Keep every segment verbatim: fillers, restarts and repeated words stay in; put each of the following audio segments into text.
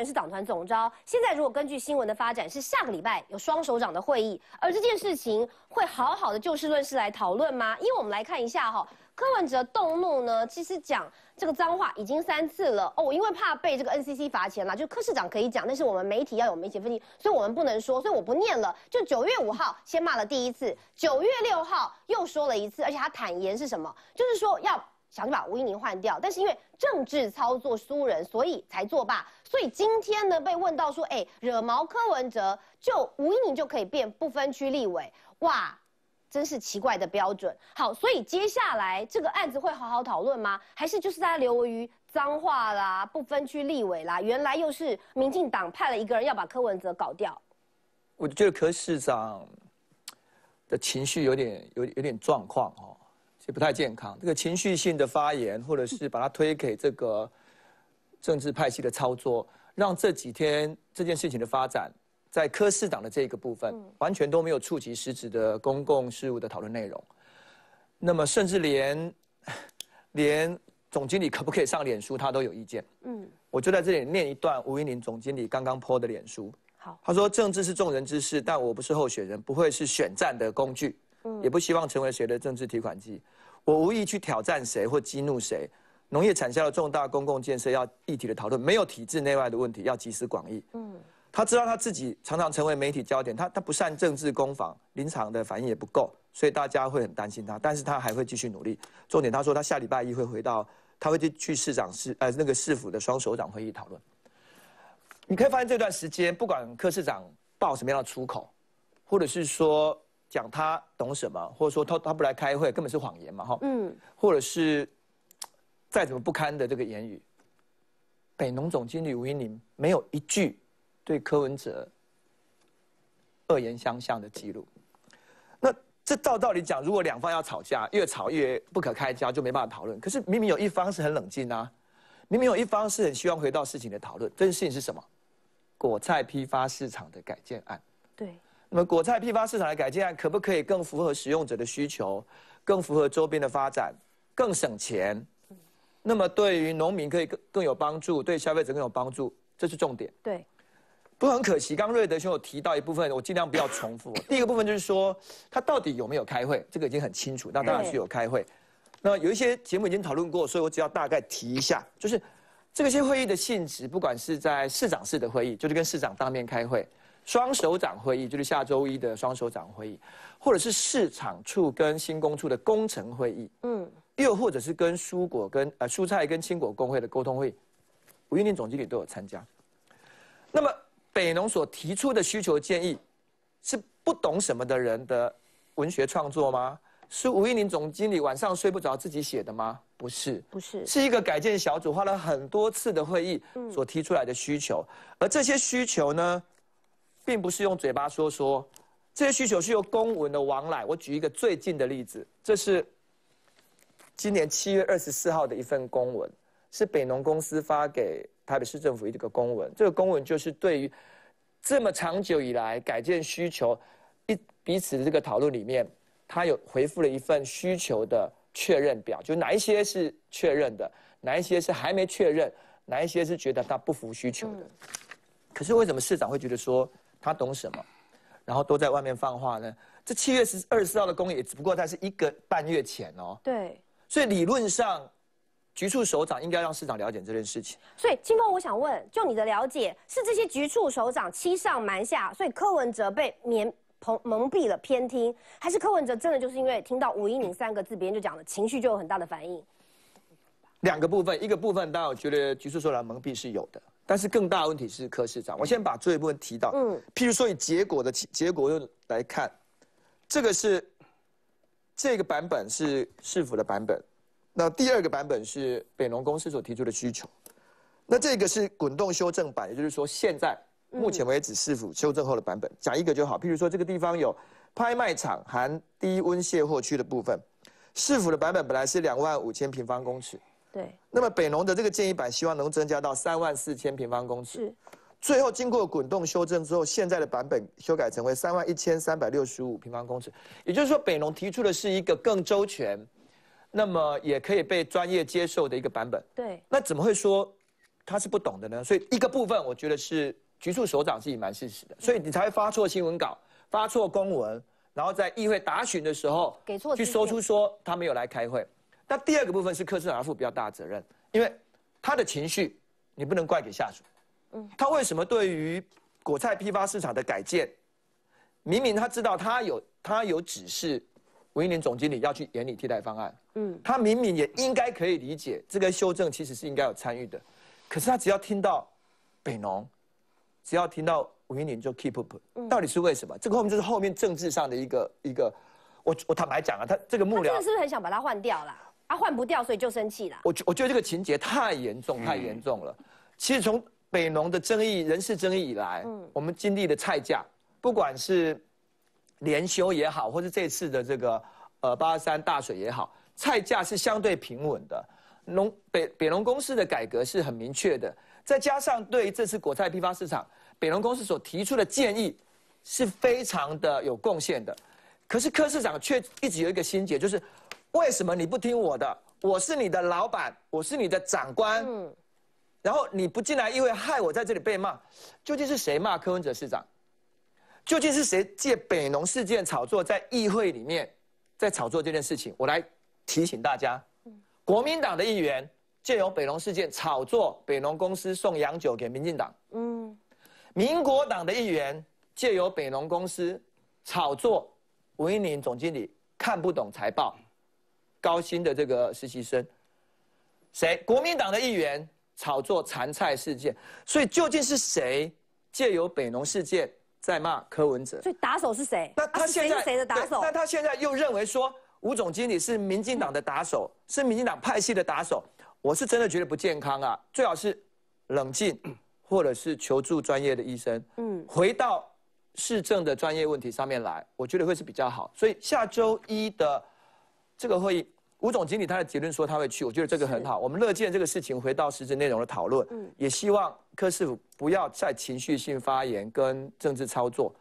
员是党团总召，现在如果根据新闻的发展，是下个礼拜有双首长的会议，而这件事情会好好的就事论事来讨论吗？因为我们来看一下哈、哦，柯文哲动怒呢，其实讲这个脏话已经三次了哦，因为怕被这个 N C C 罚钱啦，就柯市长可以讲，但是我们媒体要有媒体分析，所以我们不能说，所以我不念了。就九月五号先骂了第一次，九月六号又说了一次，而且他坦言是什么，就是说要。 想去把吴怡宁换掉，但是因为政治操作输人，所以才作罢。所以今天呢，被问到说，哎，惹毛柯文哲，就吴怡宁就可以变不分区立委，哇，真是奇怪的标准。好，所以接下来这个案子会好好讨论吗？还是就是大家留于脏话啦、不分区立委啦？原来又是民进党派了一个人要把柯文哲搞掉。我觉得柯市长的情绪有点、有有点状况哦。 也不太健康，这个情绪性的发言，或者是把它推给这个政治派系的操作，让这几天这件事情的发展，在柯市党的这个部分，完全都没有触及实质的公共事务的讨论内容。那么，甚至连连总经理可不可以上脸书，他都有意见。嗯，我就在这里念一段吴怡宁总经理刚刚po的脸书。好，他说：“政治是众人之事，但我不是候选人，不会是选战的工具。” 也不希望成为谁的政治提款机，我无意去挑战谁或激怒谁。农业产销的重大公共建设要议题的讨论，没有体制内外的问题，要集思广益。嗯，他知道他自己常常成为媒体焦点，他他不善政治攻防，临场的反应也不够，所以大家会很担心他。但是他还会继续努力。重点，他说他下礼拜一会回到，他会去去市长市呃那个市府的双首长会议讨论。你可以发现这段时间，不管柯市长爆什么样的出口，或者是说。 讲他懂什么，或者说他他不来开会，根本是谎言嘛哈。嗯。或者是再怎么不堪的这个言语，北农总经理吴怡宁没有一句对柯文哲恶言相向的记录。那这照道理讲，如果两方要吵架，越吵越不可开交，就没办法讨论。可是明明有一方是很冷静啊，明明有一方是很希望回到事情的讨论。这件事情是什么？果菜批发市场的改建案。对。 那么果菜批发市场的改建案可不可以更符合使用者的需求，更符合周边的发展，更省钱？那么对于农民可以更更有帮助，对消费者更有帮助，这是重点。对，不过很可惜，刚刚瑞德兄有提到一部分，我尽量不要重复。第一个部分就是说，他到底有没有开会，这个已经很清楚，那当然是有开会。那有一些节目已经讨论过，所以我只要大概提一下，就是这些会议的性质，不管是在市长室的会议，就是跟市长当面开会。 双首长会议就是下周一的双首长会议，或者是市场处跟新工处的工程会议，嗯，又或者是跟蔬果跟呃蔬菜跟青果工会的沟通会议，吴怡宁总经理都有参加。那么北农所提出的需求建议，是不懂什么的人的文学创作吗？是吴怡宁总经理晚上睡不着自己写的吗？不是，不是，是一个改建小组花了很多次的会议所提出来的需求，嗯、而这些需求呢？ 并不是用嘴巴说说，这些需求是由公文的往来。我举一个最近的例子，这是今年七月二十四号的一份公文，是北农公司发给台北市政府一个公文。这个公文就是对于这么长久以来改建需求一彼此的这个讨论里面，他有回复了一份需求的确认表，就哪一些是确认的，哪一些是还没确认，哪一些是觉得它不符需求的。嗯、可是为什么市长会觉得说？ 他懂什么？然后都在外面放话呢。这七月二十四号的公也只不过它是一个半月前哦。对。所以理论上，局处首长应该让市长了解这件事情。所以，清风，我想问，就你的了解，是这些局处首长欺上瞒下，所以柯文哲被免蒙蔽了偏听，还是柯文哲真的就是因为听到“吴怡宁”三个字，别人就讲了，情绪就有很大的反应？两个部分，一个部分当然我觉得局处首长蒙蔽是有的。 但是更大的问题是柯市长，我先把这一部分提到。嗯，譬如说以结果的结果论来看，这个是这个版本是市府的版本，那第二个版本是北农公司所提出的需求，那这个是滚动修正版，也就是说现在目前为止市府修正后的版本。嗯、讲一个就好，譬如说这个地方有拍卖场含低温卸货区的部分，市府的版本本来是两万五千平方公尺。 对，那么北农的这个建议版希望能增加到三万四千平方公尺，是。最后经过滚动修正之后，现在的版本修改成为三万一千三百六十五平方公尺。也就是说，北农提出的是一个更周全，那么也可以被专业接受的一个版本。对。那怎么会说他是不懂的呢？所以一个部分，我觉得是局处首长自己蛮事实的，所以你才会发错新闻稿、发错公文，然后在议会答询的时候给错去说出说他没有来开会。那第二个部分是柯市长要负比较大的责任，因为他的情绪你不能怪给下属。嗯，他为什么对于果菜批发市场的改建，明明他知道他有他有指示。 吴怡宁总经理要去研拟替代方案，嗯，他明明也应该可以理解这个修正其实是应该有参与的，可是他只要听到北农，只要听到吴怡宁就 keep up， 到底是为什么？这个后面就是后面政治上的一个一个，我我坦白讲啊，他这个幕僚，他真的是不是很想把他换掉啦？啊，换不掉，所以就生气啦。我我觉得这个情节太严重，太严重了。嗯、其实从北农的争议、人事争议以来，嗯，我们经历的菜价，不管是。 连休也好，或是这次的这个呃八二三大水也好，菜价是相对平稳的。农北北农公司的改革是很明确的，再加上对于这次果菜批发市场，北农公司所提出的建议是非常的有贡献的。可是柯市长却一直有一个心结，就是为什么你不听我的？我是你的老板，我是你的长官，嗯、然后你不进来议会，害我在这里被骂，究竟是谁骂柯文哲市长？ 究竟是谁借北农事件炒作，在议会里面，在炒作这件事情？我来提醒大家，国民党的议员借由北农事件炒作北农公司送洋酒给民进党，嗯，民国党的议员借由北农公司炒作吴怡宁总经理看不懂财报，高薪的这个实习生，谁？国民党的议员炒作残菜事件，所以究竟是谁借由北农事件？ 在骂柯文哲，所以打手是谁？那他现在谁的打手？那他现在又认为说吴总经理是民进党的打手，是民进党派系的打手。我是真的觉得不健康啊，最好是冷静，或者是求助专业的医生，嗯，回到市政的专业问题上面来，我觉得会是比较好。所以下周一的这个会议，吴总经理他的结论说他会去，我觉得这个很好。我们乐见这个事情回到实质内容的讨论，嗯，也希望。 柯市府不要再情绪性发言跟政治操作，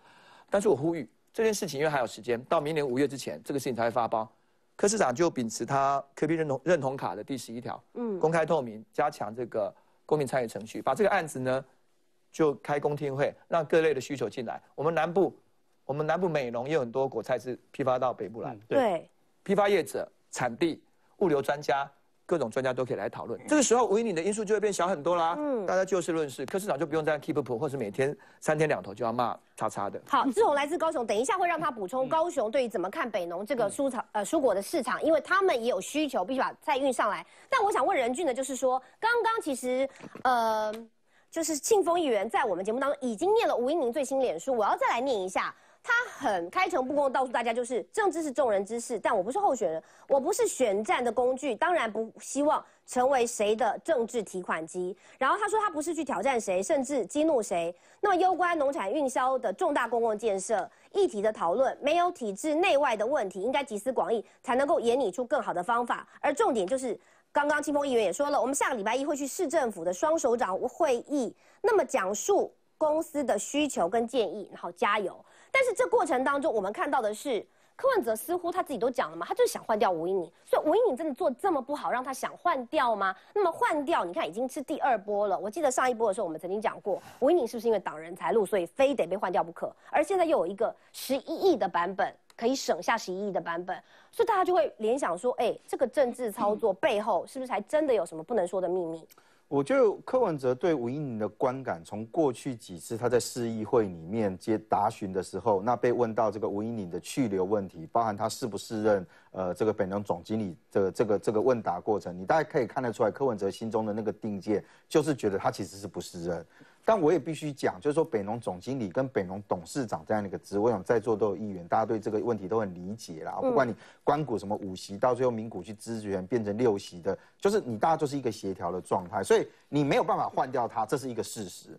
但是我呼吁这件事情，因为还有时间，到明年五月之前，这个事情才会发包。柯市长就秉持他柯 P 认同认同卡的第十一条，嗯，公开透明，加强这个公民参与程序，把这个案子呢就开公听会，让各类的需求进来。我们南部，我们南部美农也有很多果菜是批发到北部来，嗯、对，对批发业者、产地、物流专家。 各种专家都可以来讨论，这个时候吴怡宁的因素就会变小很多啦。嗯，大家就事论事，柯市长就不用这样 keep up， 或是每天三天两头就要骂叉叉的。好，志宏来自高雄，等一下会让他补充高雄对于怎么看北农这个蔬场、嗯、呃蔬果的市场，因为他们也有需求，必须把菜运上来。但我想问仁俊的就是说，刚刚其实呃就是庆丰议员在我们节目当中已经念了吴怡宁最新脸书，我要再来念一下。 他很开诚布公地告诉大家，就是政治是众人之事，但我不是候选人，我不是选战的工具，当然不希望成为谁的政治提款机。然后他说他不是去挑战谁，甚至激怒谁。那么攸关农产运销的重大公共建设议题的讨论，没有体制内外的问题，应该集思广益，才能够研拟出更好的方法。而重点就是。 刚刚清风议员也说了，我们下个礼拜一会去市政府的双首长会议，那么讲述公司的需求跟建议，然后加油。但是这过程当中，我们看到的是柯文哲似乎他自己都讲了嘛，他就是想换掉吴怡宁，所以吴怡宁真的做这么不好，让他想换掉吗？那么换掉，你看已经是第二波了。我记得上一波的时候，我们曾经讲过，吴怡宁是不是因为挡人财路，所以非得被换掉不可？而现在又有一个十一亿的版本。 可以省下十一亿的版本，所以大家就会联想说，哎、欸，这个政治操作背后是不是还真的有什么不能说的秘密？我觉得柯文哲对吴怡宁的观感，从过去几次他在市议会里面接答询的时候，那被问到这个吴怡宁的去留问题，包含他是不是任呃这个北农总经理的这个这个问答过程，你大概可以看得出来，柯文哲心中的那个定界就是觉得他其实是不是任。 但我也必须讲，就是说北农总经理跟北农董事长这样的一个职位，我想在座都有议员，大家对这个问题都很理解啦。不管你官股什么五席，到最后民股去知觉变成六席的，就是你大家就是一个协调的状态，所以你没有办法换掉他，这是一个事实。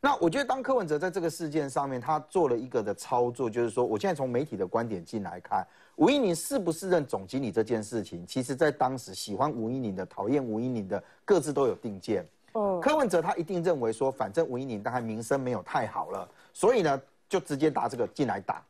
那我觉得当柯文哲在这个事件上面，他做了一个的操作，就是说，我现在从媒体的观点进来看。 吴怡宁是不是任总经理这件事情，其实在当时喜欢吴怡宁的、讨厌吴怡宁的，各自都有定见。嗯、柯文哲他一定认为说，反正吴怡宁当然名声没有太好了，所以呢就直接拿这个进来打。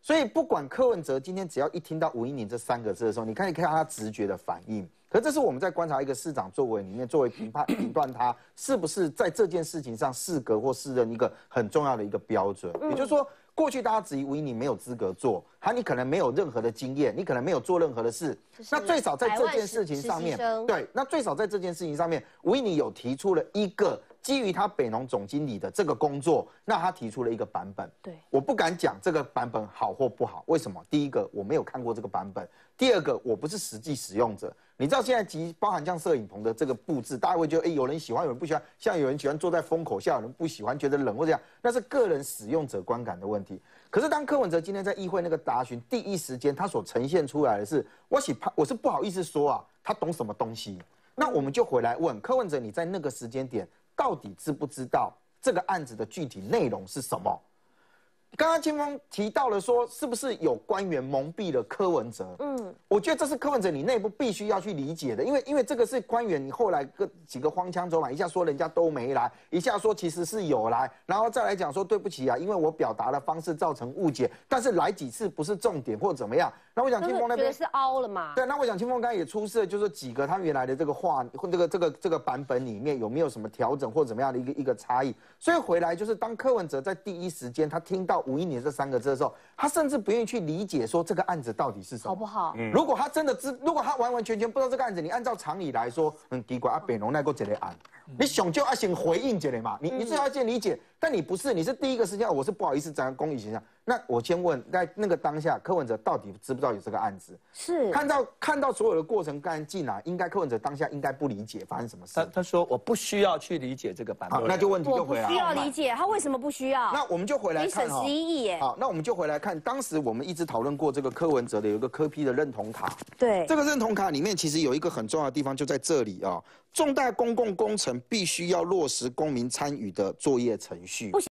所以不管柯文哲今天只要一听到吴怡宁这三个字的时候，你看你看他直觉的反应。可这是我们在观察一个市长作为里面，作为评判评断他是不是在这件事情上适格或适任一个很重要的一个标准。也就是说，过去大家质疑吴怡宁没有资格做，他你可能没有任何的经验，你可能没有做任何的事。那最少在这件事情上面，对，那最少在这件事情上面，吴怡宁有提出了一个。 基于他北农总经理的这个工作，那他提出了一个版本。对，我不敢讲这个版本好或不好，为什么？第一个我没有看过这个版本，第二个我不是实际使用者。你知道现在即包含像摄影棚的这个布置，大家会觉得，哎、欸，有人喜欢，有人不喜欢。像有人喜欢坐在风口下，有人不喜欢，觉得冷或这样，那是个人使用者观感的问题。可是当柯文哲今天在议会那个答询第一时间，他所呈现出来的是，我喜怕我是不好意思说啊，他懂什么东西？那我们就回来问柯文哲，你在那个时间点。 到底知不知道这个案子的具体内容是什么？刚刚清风提到了说，是不是有官员蒙蔽了柯文哲？嗯，我觉得这是柯文哲你内部必须要去理解的，因为因为这个是官员，你后来各几个荒腔走板，一下说人家都没来，一下说其实是有来，然后再来讲说对不起啊，因为我表达的方式造成误解，但是来几次不是重点或怎么样。那我想清风那边是凹了嘛？对，那我想清风刚才也出示了，就是几个他原来的这个话，这个这个这个版本里面有没有什么调整或怎么样的一个一个差异？所以回来就是当柯文哲在第一时间他听到。 吴怡宁这三个字的时候，他甚至不愿意去理解说这个案子到底是什么，好不好？嗯、如果他真的知，如果他完完全全不知道这个案子，你按照常理来说，很奇怪啊，北农那个这类案，嗯、你想就要先回应这类嘛，你你最好先理解，嗯、但你不是，你是第一个时间、哦，我是不好意思讲公益形象。那我先问，在那个当下，柯文哲到底知不知道有这个案子？是看到看到所有的过程干净啊，应该柯文哲当下应该不理解发生什么事。他他说我不需要去理解这个版本，那就问题就回来。我不需要理解，他为什么不需要？那我们就回来看哈。 好，那我们就回来看，当时我们一直讨论过这个柯文哲的有一个柯 P 的认同卡。对，这个认同卡里面其实有一个很重要的地方就在这里啊、哦，重大公共工程必须要落实公民参与的作业程序。